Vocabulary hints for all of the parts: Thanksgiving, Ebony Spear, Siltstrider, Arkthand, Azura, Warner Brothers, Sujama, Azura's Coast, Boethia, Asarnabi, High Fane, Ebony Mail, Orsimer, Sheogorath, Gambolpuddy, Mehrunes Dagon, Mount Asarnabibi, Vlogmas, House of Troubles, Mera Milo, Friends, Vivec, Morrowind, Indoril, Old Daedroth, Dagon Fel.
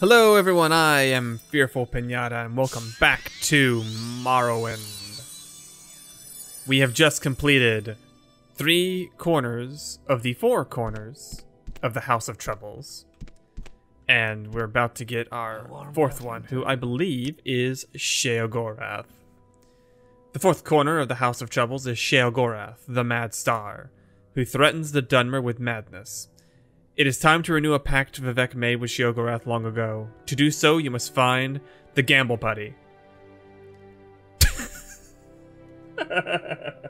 Hello everyone, I am Fearful Pinata, and welcome back to Morrowind. We have just completed 3 corners of the 4 corners of the House of Troubles. And we're about to get our 4th one, who I believe is Sheogorath. The 4th corner of the House of Troubles is Sheogorath, the Mad Star, who threatens the Dunmer with madness. It is time to renew a pact Vivec made with Sheogorath long ago. To do so, you must find the Gambolpuddy. The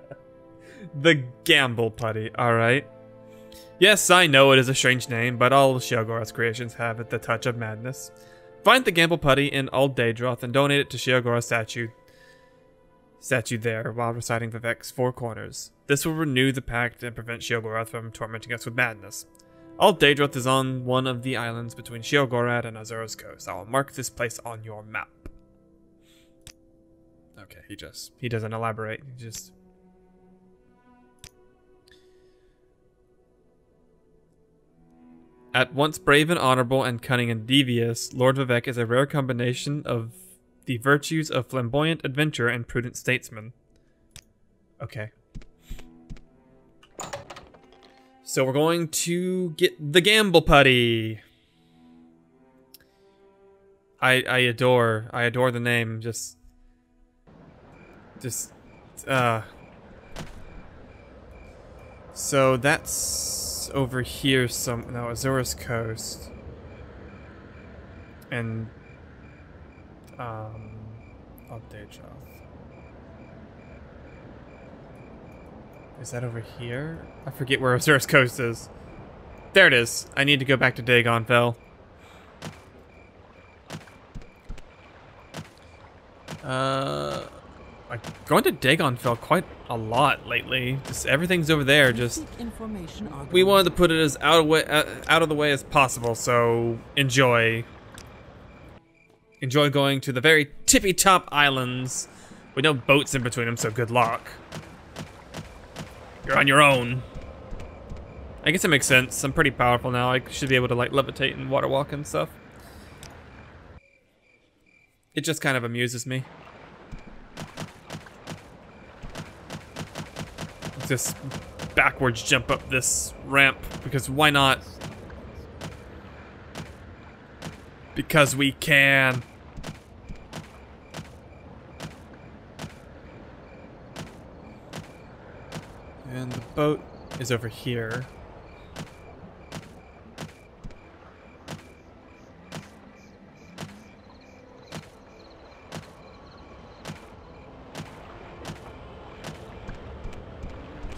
Gambolpuddy, alright. Yes, I know it is a strange name, but all of Sheogorath's creations have it the touch of madness. Find the Gambolpuddy in Old Daedroth and donate it to Sheogorath's statue there while reciting Vivec's 4 corners. This will renew the pact and prevent Sheogorath from tormenting us with madness. Old Daedroth is on one of the islands between Sheogorad and Azura's Coast. I will mark this place on your map. Okay, he doesn't elaborate. He just... At once brave and honorable and cunning and devious, Lord Vivec is a rare combination of the virtues of flamboyant adventurer and prudent statesman. Okay. So we're going to get the Gambolpuddy. I adore the name. So that's over here no, Azura's Coast. And update job. Is that over here? I forget where Azura's Coast is. There it is. I need to go back to Dagon Fel. I'm going to Dagon Fel quite a lot lately. Just everything's over there. Just we wanted to put it as out of the way as possible. So enjoy going to the very tippy top islands with no boats in between them. So good luck. You're on your own. I guess it makes sense. I'm pretty powerful now. I should be able to like levitate and water walk and stuff. It just kind of amuses me. Let's just backwards jump up this ramp because why not? Because we can. And the boat is over here.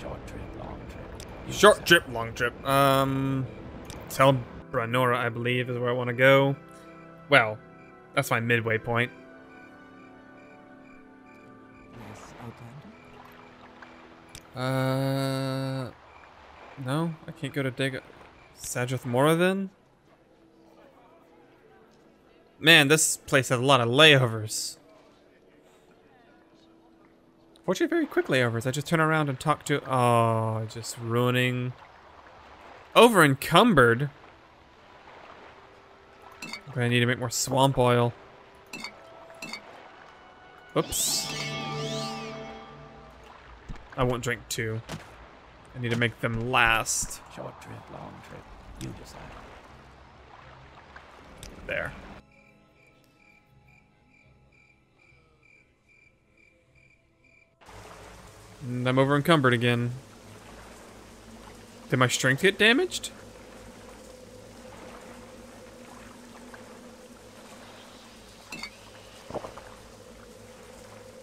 Short trip, long trip. Short trip, long trip. Tel Branora, I believe, is where I want to go. Well, that's my midway point. No, I can't go to Sadrith Mora then? Man, this place has a lot of layovers. Fortunately, very quick layovers. I just turn around and talk to... Oh, just ruining... Over encumbered? Okay, I need to make more swamp oil. Oops. I won't drink 2. I need to make them last. Short trip, long trip. You decide. There. And I'm over encumbered again. Did my strength get damaged?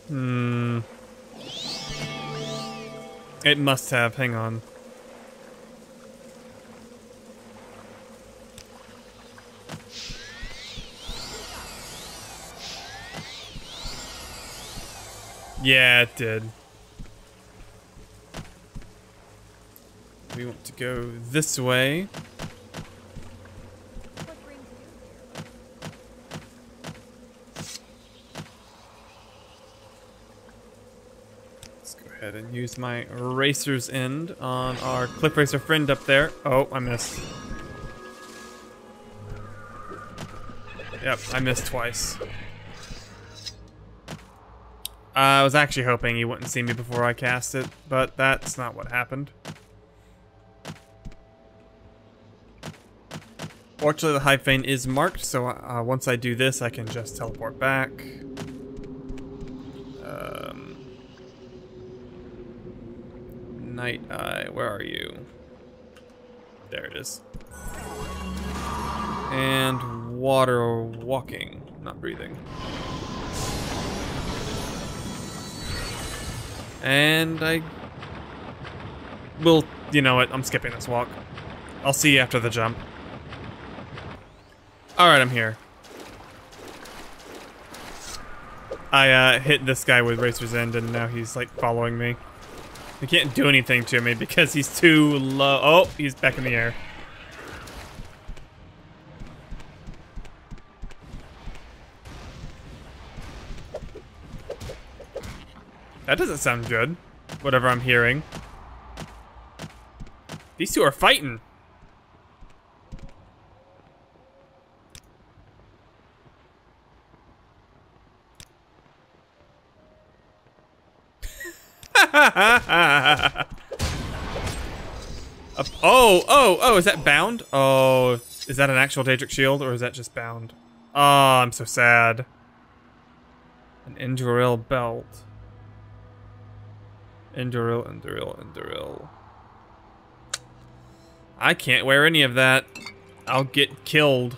Hmm. It must have. Hang on. Yeah, it did. We want to go this way. And use my Racer's End on our Cliff Racer friend up there. Oh, I missed. Yep, I missed twice. I was actually hoping he wouldn't see me before I cast it, but that's not what happened. Fortunately, the High Fane is marked, so once I do this, I can just teleport back. Night Eye, where are you? There it is. And water walking, not breathing. And I will, you know what, I'm skipping this walk. I'll see you after the jump. Alright, I'm here. I hit this guy with Racer's End and now he's like following me. He can't do anything to me because he's too low. Oh, he's back in the air. That doesn't sound good, whatever I'm hearing. These two are fighting. Oh, is that bound? Oh, is that an actual Daedric shield or is that just bound? Oh, I'm so sad. An Indoril belt. Indoril. I can't wear any of that. I'll get killed.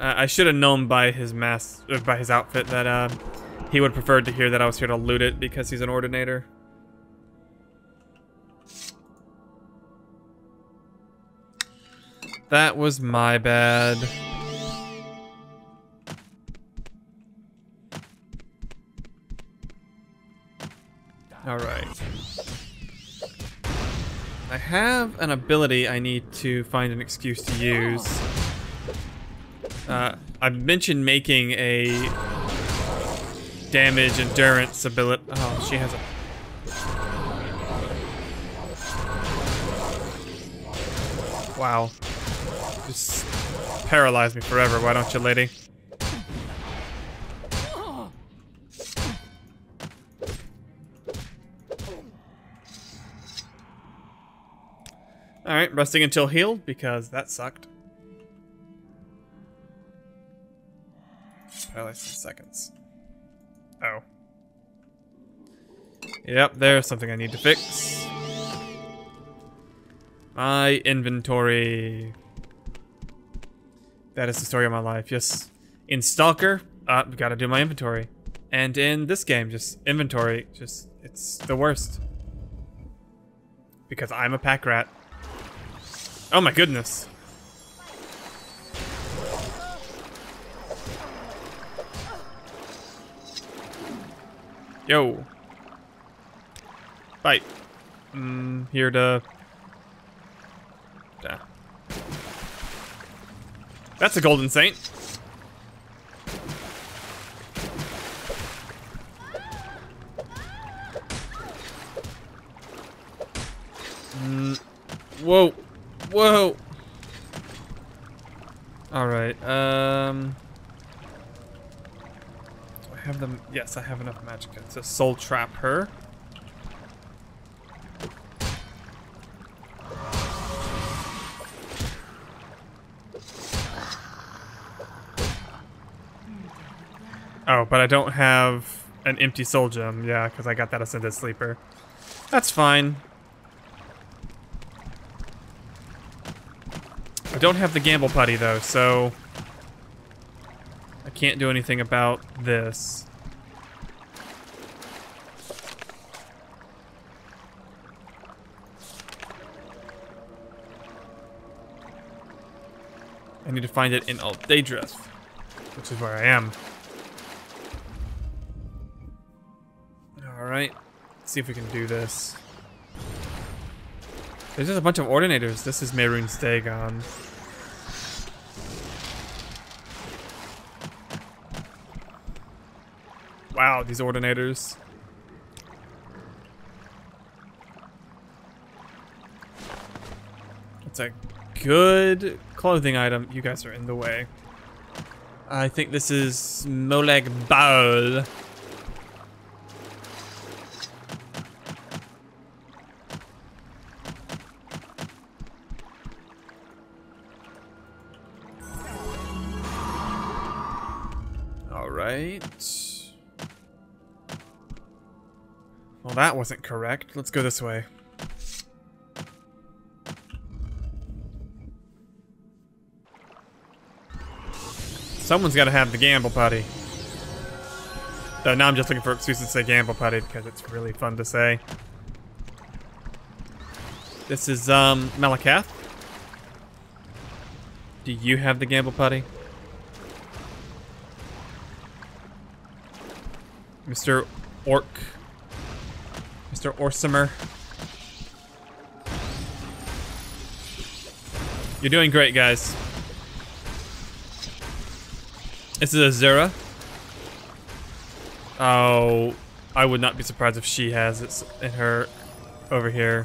I should have known by his mask, by his outfit, that he would have preferred to hear that I was here to loot it because he's an Ordinator. That was my bad. Alright. I have an ability I need to find an excuse to use. I've mentioned making a damage endurance ability. Oh, she has a... Wow. Just paralyze me forever, why don't you, lady? Alright, resting until healed, because that sucked. Probably some seconds. Oh. Yep, there's something I need to fix. My inventory. That is the story of my life. Yes, in Stalker, I've got to do my inventory. And in this game, just inventory, just, it's the worst. Because I'm a pack rat. Oh my goodness. Yo. Bite. Here to... Nah. That's a golden saint. Whoa. Whoa! Alright, do I have them? Yes, I have enough magic to soul trap her. Oh, but I don't have an empty soul gem, yeah, because I got that Ascended Sleeper. That's fine. I don't have the Gambolpuddy though, so I can't do anything about this. I need to find it in Old Daedroth, which is where I am. Alright, let's see if we can do this. There's just a bunch of Ordinators. This is Mehrunes Dagon. Wow, these Ordinators. It's a good clothing item. You guys are in the way. I think this is Molag Bal. Alright. Well, that wasn't correct. Let's go this way. Someone's got to have the Gambolpuddy. Though now I'm just looking for excuses to say Gambolpuddy because it's really fun to say. This is Malakath. Do you have the Gambolpuddy? Mr. Orc. Mr. Orsimer. You're doing great, guys. This is Azura. Oh, I would not be surprised if she has it in her over here.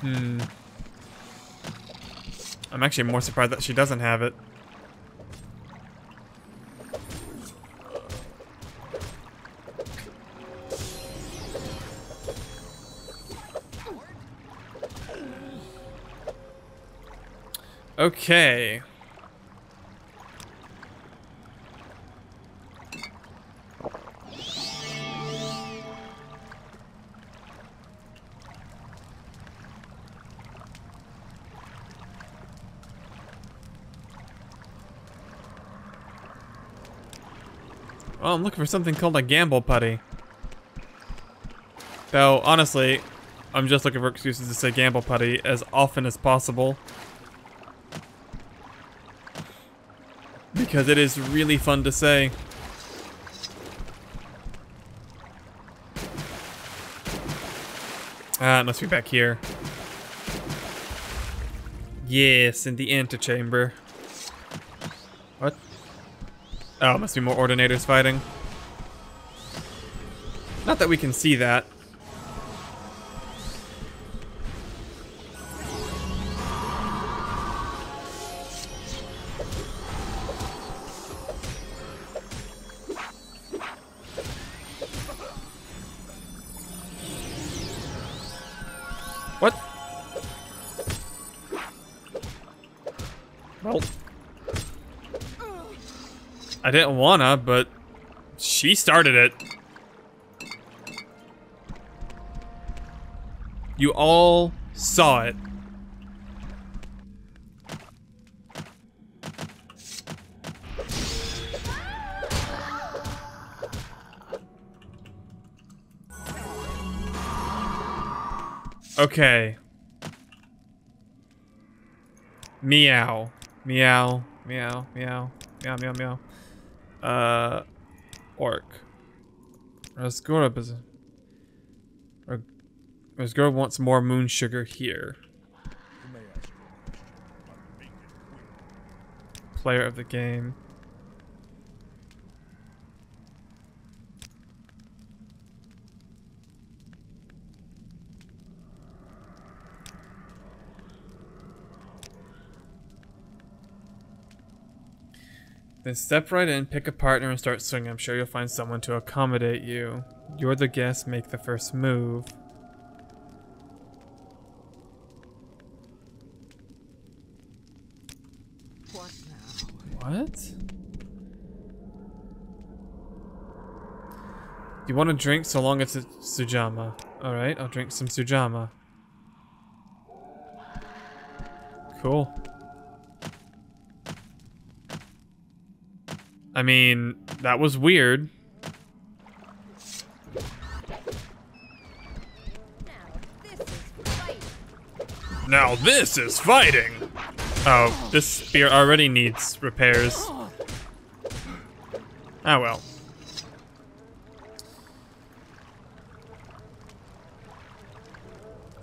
Hmm. I'm actually more surprised that she doesn't have it. Okay. Oh, I'm looking for something called a Gambolpuddy. Though, honestly, I'm just looking for excuses to say Gambolpuddy as often as possible. Because it is really fun to say. Ah, it must be back here. Yes, in the antechamber. What? Oh, it must be more ordinators fighting. Not that we can see that. I didn't wanna, but she started it. You all saw it. Okay. Meow. Meow. Meow. Meow. Meow. Meow. Meow. Orc. Resgurub is... Resgurub wants more moon sugar here. Player of the game. Then step right in, pick a partner, and start swinging. I'm sure you'll find someone to accommodate you. You're the guest, make the first move. What now? What? You want to drink so long as it's Sujama. Alright, I'll drink some Sujama. Cool. I mean, that was weird. Now this is fighting! Oh, this spear already needs repairs. Oh well.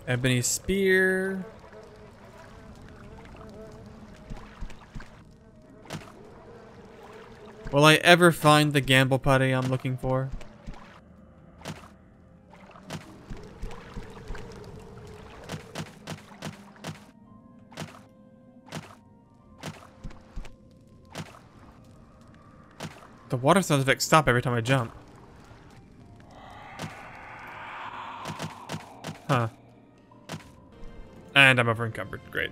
Ebony Spear. Will I ever find the Gambolpuddy I'm looking for? The water sounds like stop every time I jump. Huh. And I'm over encumbered. Great.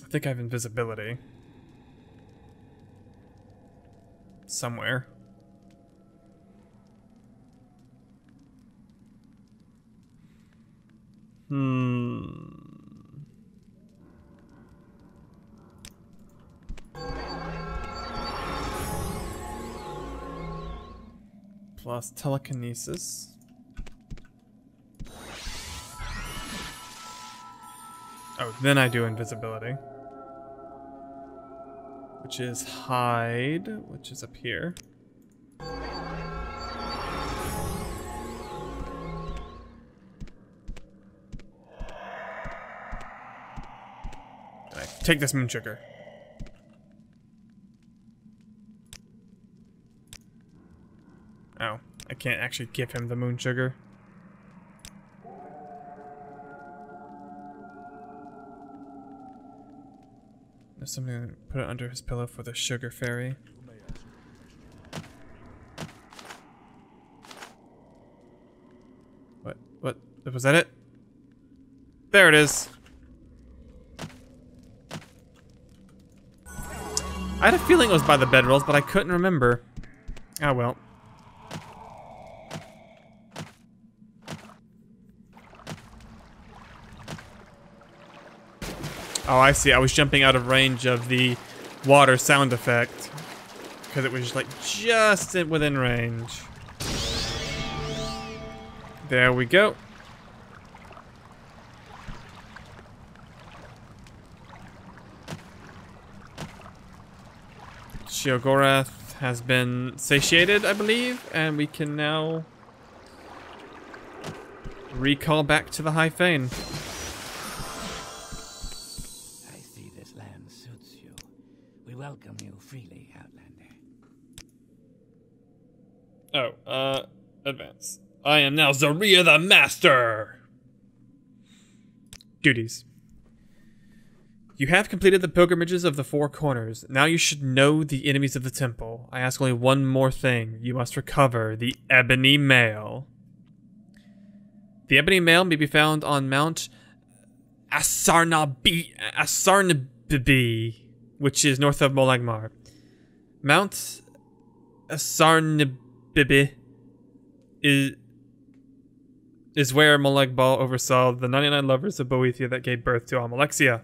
I think I have invisibility. Somewhere. Plus telekinesis. Oh, then I do invisibility. Which is hide, which is up here. Right, take this moon sugar. Oh, I can't actually give him the moon sugar. Something to put it under his pillow for the sugar fairy. What? Was that it? There it is. I had a feeling it was by the bedrolls, but I couldn't remember. Oh well. Oh, I see. I was jumping out of range of the water sound effect because it was just like just within range. There we go. Sheogorath has been satiated, I believe, and we can now recall back to the High Fane. Welcome you freely, Outlander. Oh, advance. I am now Zaria the Master! Duties. You have completed the pilgrimages of the Four Corners. Now you should know the enemies of the temple. I ask only one more thing. You must recover the Ebony Mail. The Ebony Mail may be found on Mount Asarnabi, which is north of Molagmar. Mount Asarnabibi is where Molag Bal oversaw the 99 lovers of Boethia that gave birth to Almalexia.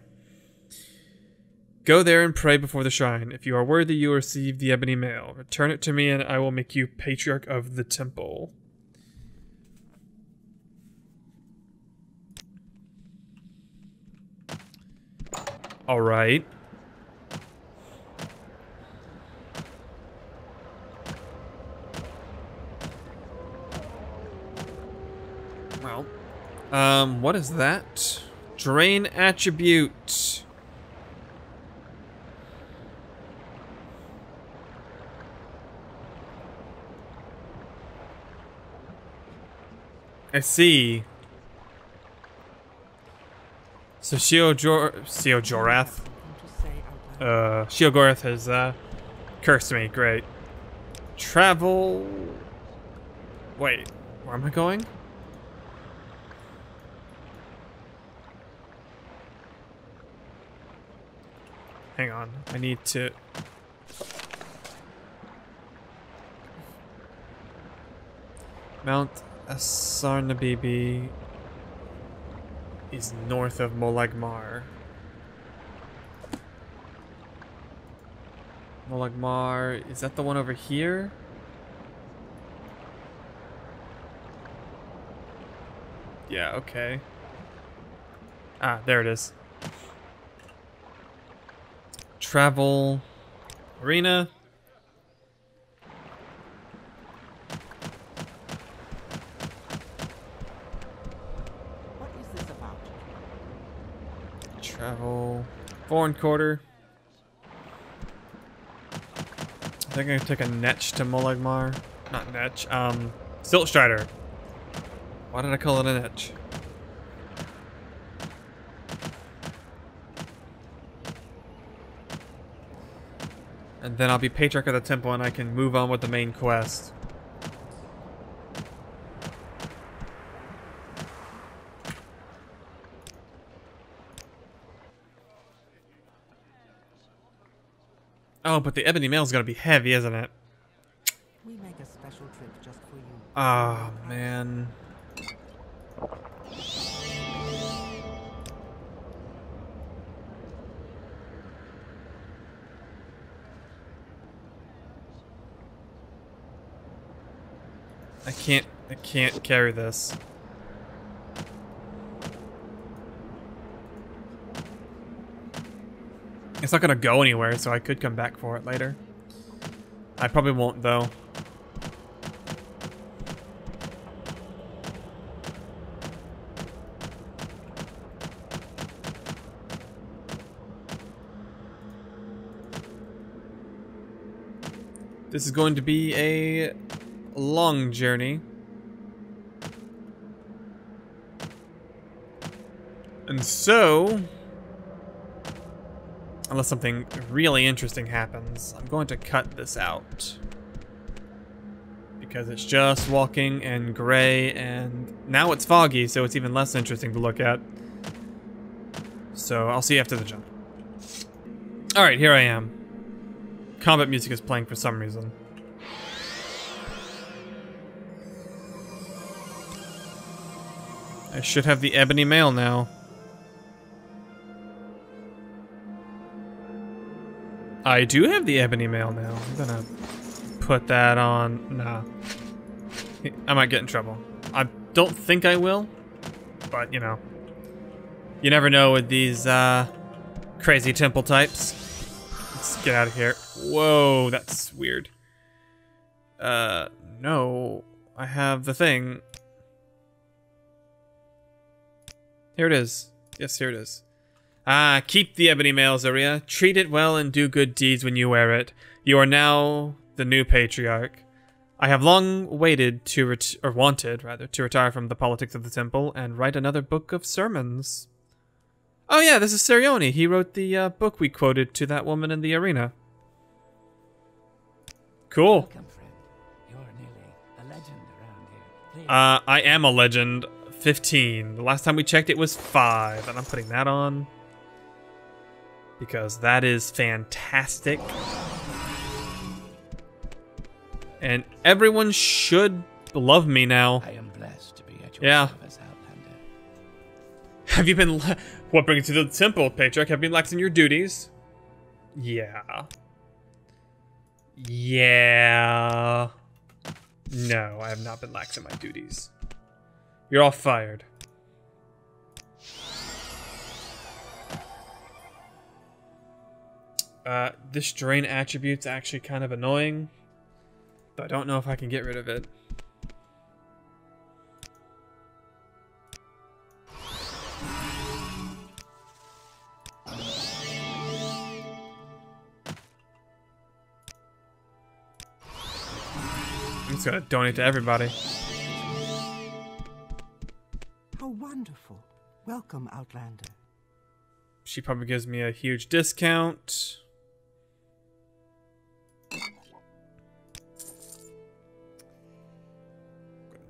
Go there and pray before the shrine. If you are worthy, you will receive the Ebony Mail. Return it to me and I will make you patriarch of the temple. Alright. What is that? Drain attribute. I see. So Sheogorath has cursed me. Great. Travel. Wait, where am I going? Hang on, I need to... Mount Asarnabibi is north of Molagmar. Molagmar, is that the one over here? Yeah, okay. Ah, there it is. Travel. Arena. What is this about? Travel. Foreign quarter. I think I'm gonna take a netch to Molagmar. Not netch, Siltstrider. Why did I call it a netch? And then I'll be Patriarch of the Temple and I can move on with the main quest. Oh, but the Ebony Mail is going to be heavy, isn't it? We make a special trip just for you. Oh, man. I can't carry this. It's not gonna go anywhere, so I could come back for it later. I probably won't, though. This is going to be a long journey. And so, unless something really interesting happens, I'm going to cut this out. Because it's just walking and gray, and now it's foggy, so it's even less interesting to look at. So I'll see you after the jump. Alright, here I am. Combat music is playing for some reason. I should have the Ebony Mail now. I do have the Ebony Mail now. I'm gonna put that on. Nah. I might get in trouble. I don't think I will, but you know. You never know with these crazy temple types. Let's get out of here. Whoa, that's weird. No. I have the thing. Here it is. Yes, here it is. Ah, keep the Ebony Mail, Zaria. Treat it well and do good deeds when you wear it. You are now the new patriarch. I have long waited to wanted rather to retire from the politics of the temple and write another book of sermons. Oh yeah, this is Sirioni. He wrote the book we quoted to that woman in the arena. Cool. Welcome, friend. You're nearly a legend around here. I am a legend. 15. The last time we checked it was 5, and I'm putting that on. Because that is fantastic. And everyone should love me now. I am blessed to be at your service, Outlander. Have you been... What brings you to the temple, Patriarch? Have you been laxing your duties? Yeah. Yeah. No, I have not been laxing my duties. You're all fired. This drain attribute's actually kind of annoying, but I don't know if I can get rid of it. I'm just gonna donate to everybody. How wonderful. Welcome, Outlander. She probably gives me a huge discount.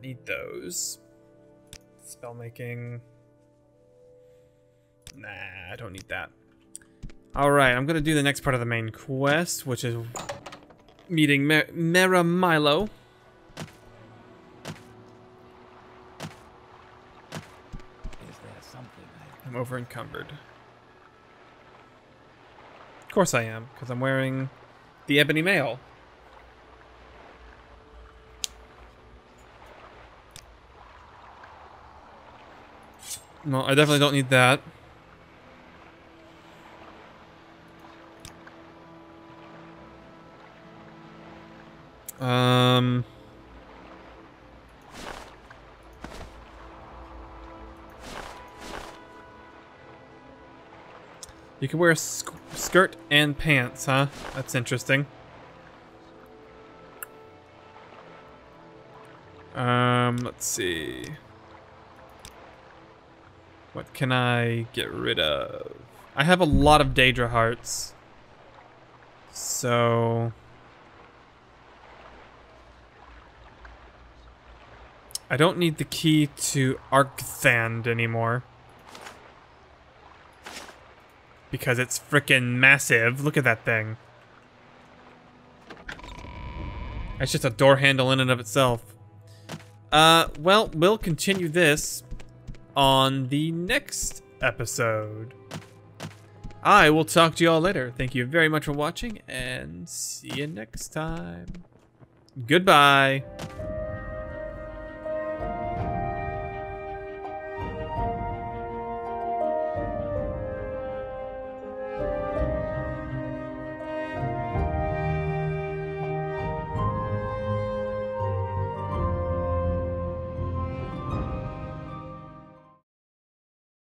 Need those. Spellmaking. Nah, I don't need that. Alright, I'm gonna do the next part of the main quest, which is meeting Mera Milo. I'm over encumbered. Of course I am, because I'm wearing the Ebony Mail. No, I definitely don't need that. You can wear a skirt and pants, huh? That's interesting. Let's see. What can I get rid of? I have a lot of Daedra hearts. So... I don't need the key to Arkthand anymore. Because it's frickin' massive. Look at that thing. That's just a door handle in and of itself. Well, we'll continue this on the next episode. I will talk to you all later. Thank you very much for watching, and see you next time. Goodbye.